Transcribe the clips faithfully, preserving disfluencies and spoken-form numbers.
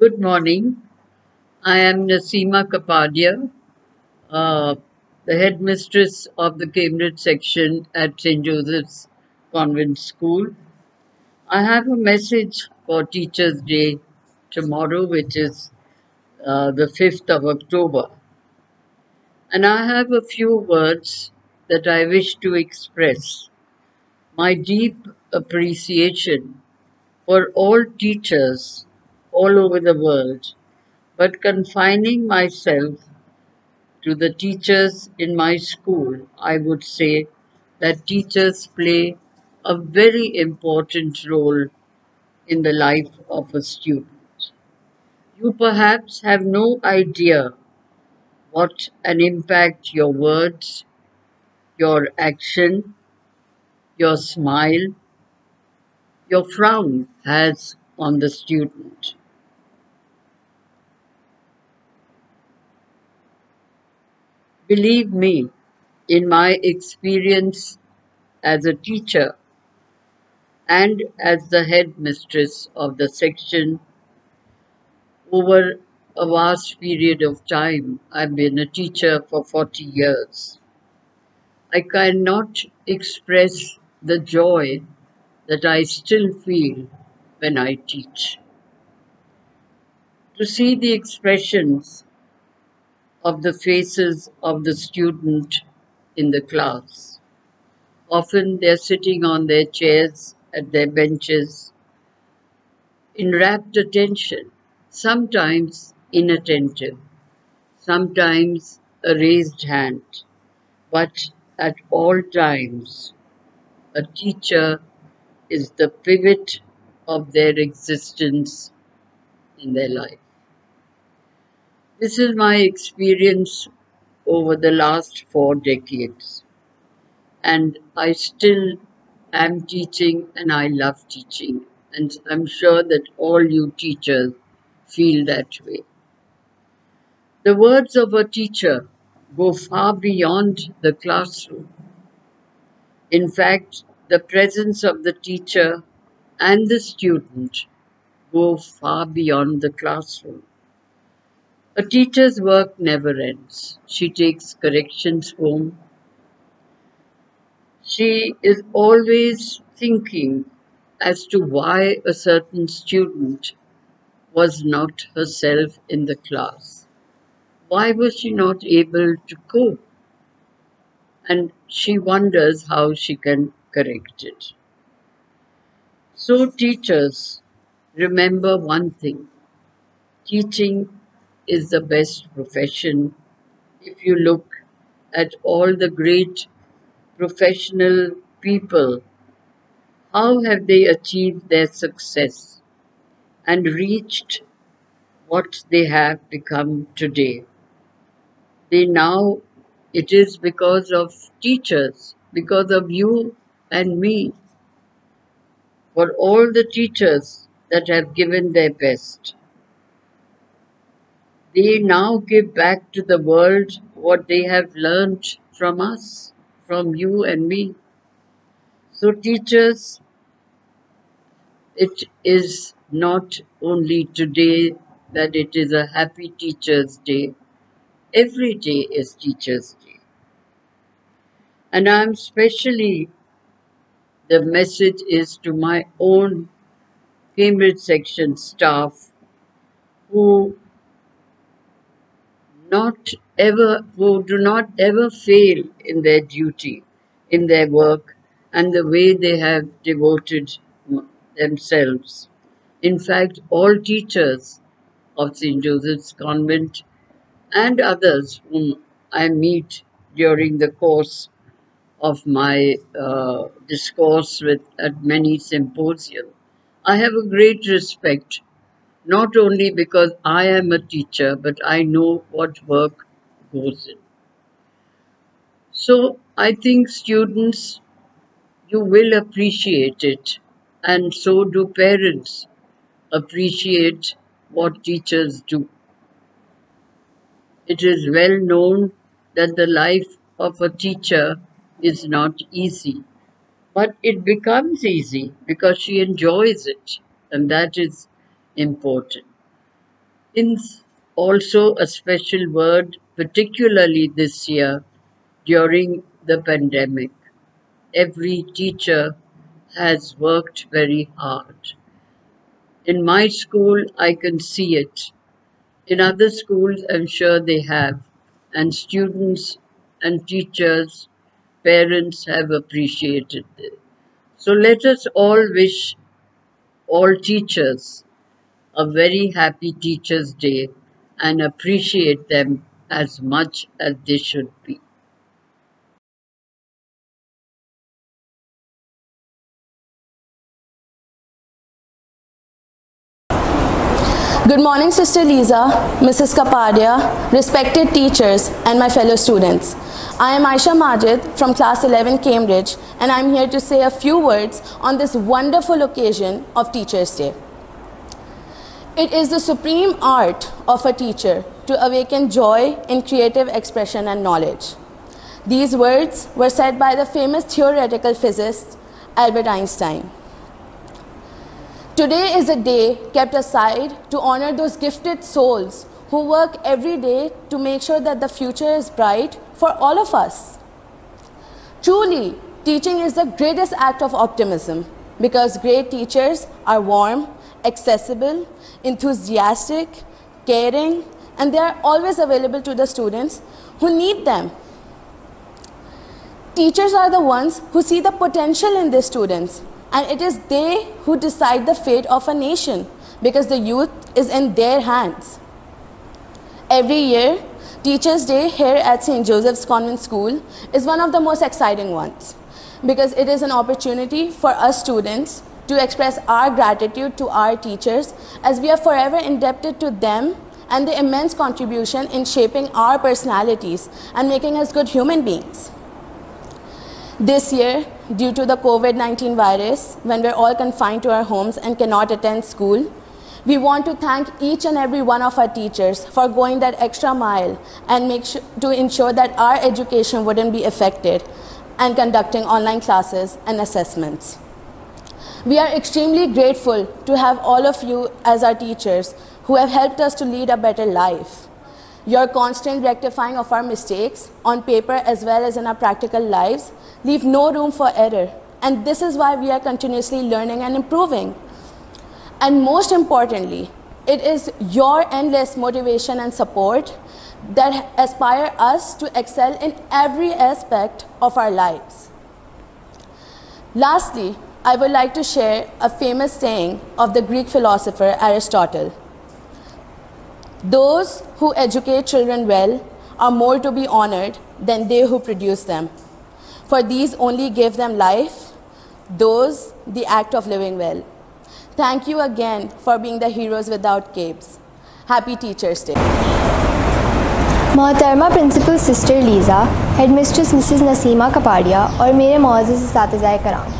Good morning. I am Nasima Kapadia, uh, the headmistress of the Cambridge section at Saint Joseph's Convent School. I have a message for Teachers' Day tomorrow, which is uh, the fifth of October. And I have a few words that I wish to express. My deep appreciation for all teachers all over the world, but confining myself to the teachers in my school, I would say that teachers play a very important role in the life of a student. You perhaps have no idea what an impact your words, your action, your smile, your frown has on the student. Believe me, in my experience as a teacher and as the headmistress of the section, over a vast period of time, I've been a teacher for forty years. I cannot express the joy that I still feel when I teach. To see the expressions of the faces of the student in the class. Often they're sitting on their chairs, at their benches, in rapt attention, sometimes inattentive, sometimes a raised hand, but at all times, a teacher is the pivot of their existence in their life. This is my experience over the last four decades, and I still am teaching and I love teaching, and I'm sure that all you teachers feel that way. The words of a teacher go far beyond the classroom. In fact, the presence of the teacher and the student go far beyond the classroom. A teacher's work never ends. She takes corrections home. She is always thinking as to why a certain student was not herself in the class. Why was she not able to cope? And she wonders how she can correct it. So teachers, remember one thing. Teaching is the best profession. If you look at all the great professional people, how have they achieved their success and reached what they have become today? They now, it is because of teachers, because of you and me. For all the teachers that have given their best, they now give back to the world what they have learned from us, from you and me. So teachers, it is not only today that it is a happy Teachers' Day. Every day is Teachers' Day. And I am specially the message is to my own Cambridge section staff, who not ever, who do not ever fail in their duty, in their work, and the way they have devoted themselves. In fact, all teachers of Saint Joseph's Convent and others whom I meet during the course of my uh, discourse with, at many symposia. I have a great respect, not only because I am a teacher, but I know what work goes in. So I think students, you will appreciate it, and so do parents, appreciate what teachers do. It is well known that the life of a teacher is not easy, but it becomes easy because she enjoys it, and that is important. It's also a special word, particularly this year during the pandemic. Every teacher has worked very hard. In my school, I can see it. In other schools, I'm sure they have. And students and teachers, parents have appreciated this. So let us all wish all teachers a very happy Teachers' Day and appreciate them as much as they should be. Good morning, Sister Lisa, Missus Kapadia, respected teachers, and my fellow students. I am Aisha Majid from Class eleven Cambridge, and I am here to say a few words on this wonderful occasion of Teachers' Day. It is the supreme art of a teacher to awaken joy in creative expression and knowledge. These words were said by the famous theoretical physicist Albert Einstein. Today is a day kept aside to honor those gifted souls who work every day to make sure that the future is bright for all of us. Truly, teaching is the greatest act of optimism because great teachers are warm, accessible, enthusiastic, caring, and they are always available to the students who need them. Teachers are the ones who see the potential in their students. And it is they who decide the fate of a nation because the youth is in their hands. Every year, Teachers' Day here at Saint Joseph's Convent School is one of the most exciting ones because it is an opportunity for us students to express our gratitude to our teachers as we are forever indebted to them and their immense contribution in shaping our personalities and making us good human beings. This year, due to the COVID nineteen virus, when we're all confined to our homes and cannot attend school, we want to thank each and every one of our teachers for going that extra mile and make sure to ensure that our education wouldn't be affected and conducting online classes and assessments. We are extremely grateful to have all of you as our teachers who have helped us to lead a better life. Your constant rectifying of our mistakes on paper as well as in our practical lives leave no room for error, and this is why we are continuously learning and improving. And most importantly, it is your endless motivation and support that aspire us to excel in every aspect of our lives. Lastly, I would like to share a famous saying of the Greek philosopher Aristotle. Those who educate children well are more to be honored than they who produce them, for these only give them life, those the act of living well. Thank you again for being the heroes without capes. Happy Teachers' Day. Mohatarma Principal Sister Lisa, Headmistress Missus Nasima Kapadia और मेरे मोअज़्ज़िज़ इस्तातिज़ाए कराम,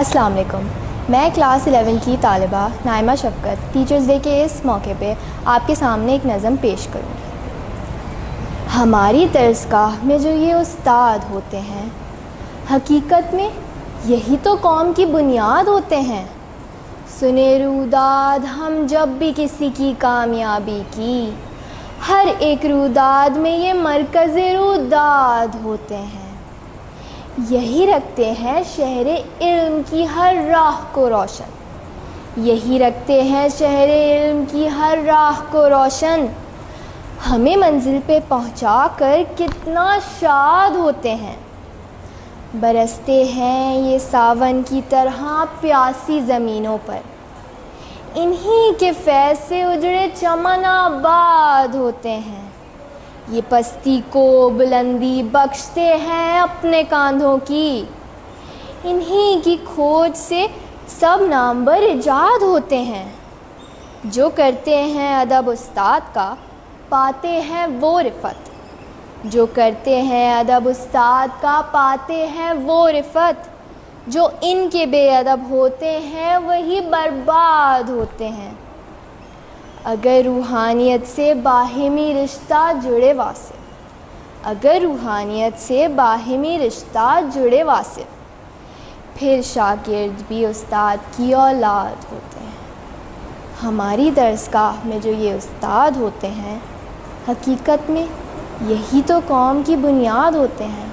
अस्सलाम वालेकुम। मैं class eleven की तालिबा Naima शफ़क़त teachers day के इस मौके पे आपके सामने एक नज़म पेश करूँगी। हमारी दर्सगाह में जो ये उस्ताद होते हैं, हकीकत में यही तो कौम की बुनियाद होते हैं। सुने रुदाद हम जब भी किसी की कामयाबी की, हर एक रुदाद में ये मरकज़ रुदाद होते हैं। यही रखते हैं शहरे इल्म की हर राह को रोशन, यही रखते हैं शहरे इल्म की हर राह को रोशन। हमें मंजिल पे पहुंचा कर कितना शाद होते हैं। बरसते हैं ये सावन की तरह प्यासी ज़मीनों पर, इन्हीं के फैज़ से उजड़े चमन आबाद होते हैं। ये पस्ती को बुलंदी बख्शते हैं अपने कांधों की, इन्हीं की खोज से सब नामवर इजाद होते हैं। जो करते हैं अदब उस्ताद का पाते हैं वो रिफ़त, जो करते हैं अदब उस्ताद का पाते हैं वो रिफ़त। जो इनके बेअदब होते हैं वही बर्बाद होते हैं। अगर रूहानियत से बाहिमी रिश्ता जुड़े वासिफ़, अगर रूहानियत से बाहिमी रिश्ता जुड़े वासिफ़, फिर शागिर्द भी उस्ताद की औलाद होते हैं। हमारी दरसगाह में जो ये उस्ताद होते हैं, हकीकत में यही तो कौम की बुनियाद होते हैं।